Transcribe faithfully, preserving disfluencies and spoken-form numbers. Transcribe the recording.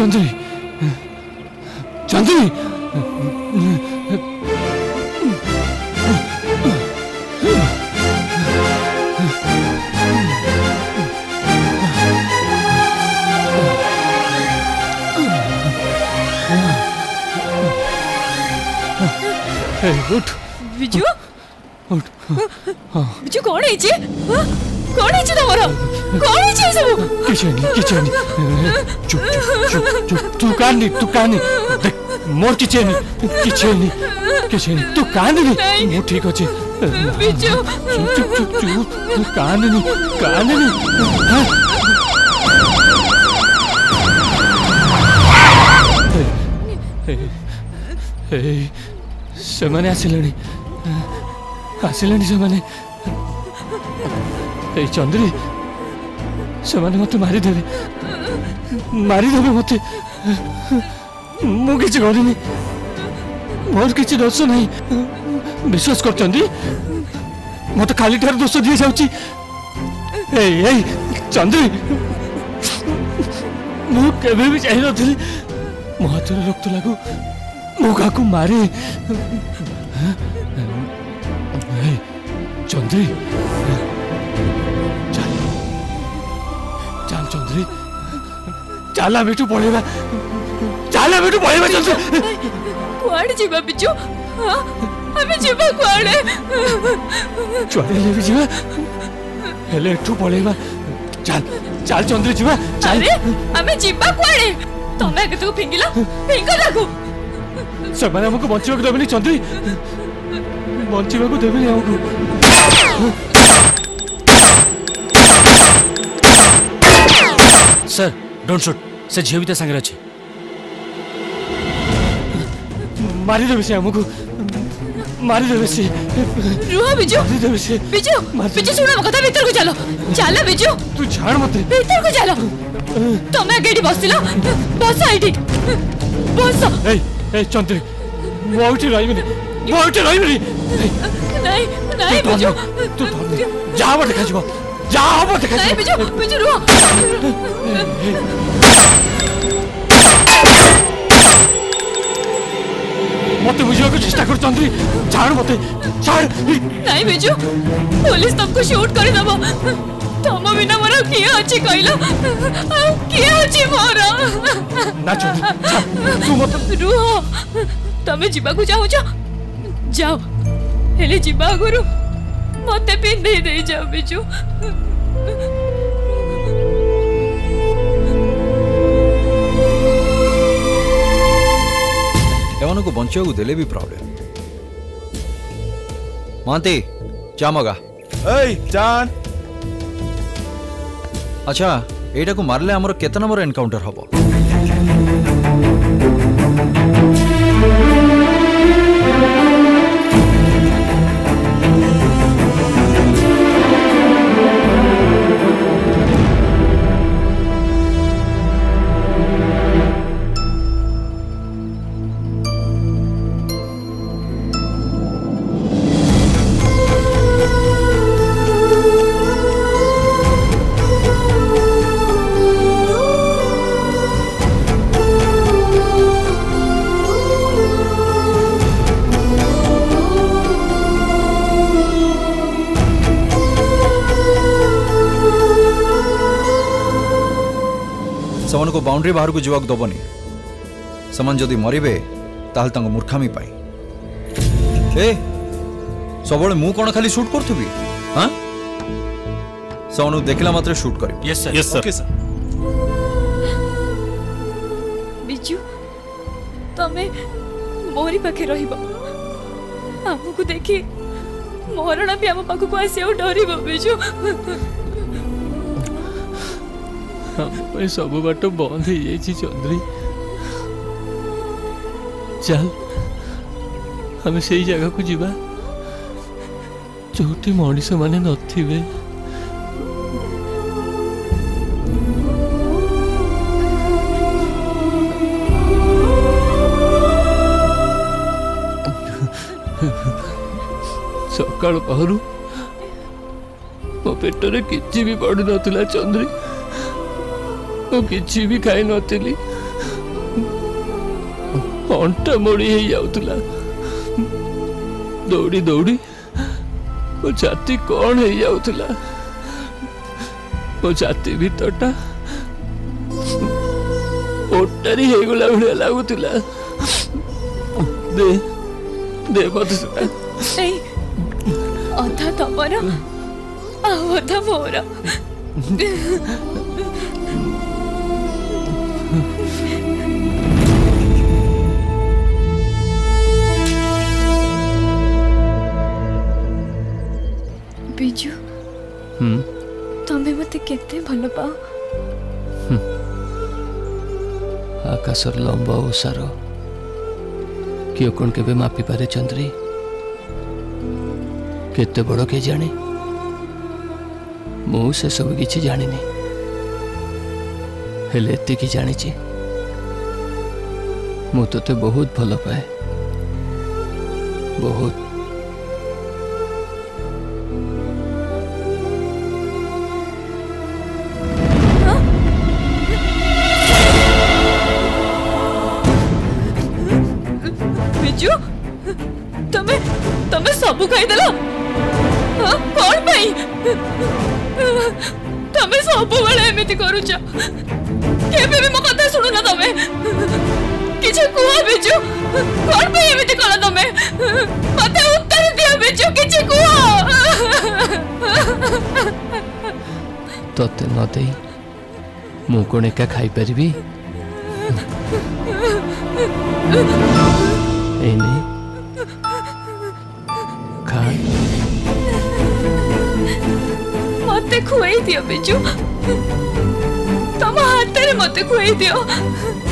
चांदनी, चांदनी, हे उठ बिजू, उठ बिजू, कौन है जी? कौन है जी तुम्हारा? कौन है जी सब? किचनी, किचनी, चुप चुप चुप, तू कानी, तू कानी, देख मोर किचनी, किचनी, किचनी, तू कानी नहीं, मु ठीक हो जी, बिजू, चुप चुप चुप चुप, तू कानी नहीं, कानी नहीं, हे हे सेमाने आसिलेनी आसिलेनी सेमाने ए चंद्री सेमाने मते मारी देबे मारी देबे मते मु किछ करिनी मोर किछ दोष नहीं विश्वास कर चंद्री मते खाली ठार दोष दिए जाउची ए ए चंद्री मु केबे भी चाहि नथिली मो हाथर रक्त लागू मुगा को मारे चंद्री चल चल चंद्री चला बेटू पड़ेगा चला बेटू पड़ेगा चंद्री कुआड़ जीवा बिजू हाँ अबे जीवा कुआड़े चुआड़े ले भी जीवा हेले टू पड़ेगा चल चल चंद्री जीवा चल अबे जीवा कुआड़े तो मैं कितु फिंगला फिंगला लगू सब मैंने हमको बंचियों को देवनी चंद्री बंचियों को देवनी हमको सर डोंट शूट सर जीवित संग रहे मारी देवे से हमको मारी देवे से रुआ बिजू मारी देवे से बिजू बिजू सुना मकता भीतर को चलो चला बिजू तू झाड़ मत भीतर को चलो तो मैं गेडी बस दिला बस आई थी बस ए चंद्री मोटी रही मेरी मोटी रही मेरी नहीं नहीं बिजू तू धर जा मत खा जा जा मत खा नहीं बिजू बिजू रुको मत बुझियो को चेष्टा कर चंद्री छाड़ मत छाड़ नहीं बिजू पुलिस तुमको शूट कर देबो तुम बिना मोर किए अछि कहलो किए अछि मोर ना चंद्री तू मत रुओ तमे जीवा को जाओ जा जाओ हेले जीवा गुरु मते पिंदे दे जाओ बिजू एवनो को बंचियो को देले भी प्रॉब्लम मानते जा मगा ए जान अच्छा एटा को मारले हमर केतना नंबर एनकाउंटर हबो बाउंड्री बाहर को जीवाक दबनी समान जदि मरबे ताल तंग मूर्खामी पाई ए सब मु कोन खाली शूट करथबी हां सोनु देखला मात्र शूट कर yes sir yes sir okay sir Biju तमे मोरी पाखे रहिबो हमहु देखि मोहरण भी हम पाखु को आसे डरिबो बिजू सब बाट बंद हो चंद्री चल आम से जगह को जीवा जोटी मनीष माने नथिबे सकाल पहरु मो पेट रे किछि भी पड़ नथिला चंद्री तो किसी भी खाई नी। अंटा मोड़ी जाऊला दौड़ी दौड़ी मो छाती कौन हो जाऊला मो छाती भीतरटा ओटारी होगला भाया लगुला दे दे पता अधा तमर आधा मोर बिजु तमें मत केते भल पाओ आकाशर लंबा ओसार किए कौन के मापी पारे चंद्री केते बड़ के जाने मु से सब किसी जानी हेले एतिकी जानी मु तोते बहुत भल पाए बहुत तोते न दे मु कौन एका खाई पारि मत खुआई दियो बिजु तम हाथ मत खुआई दियो।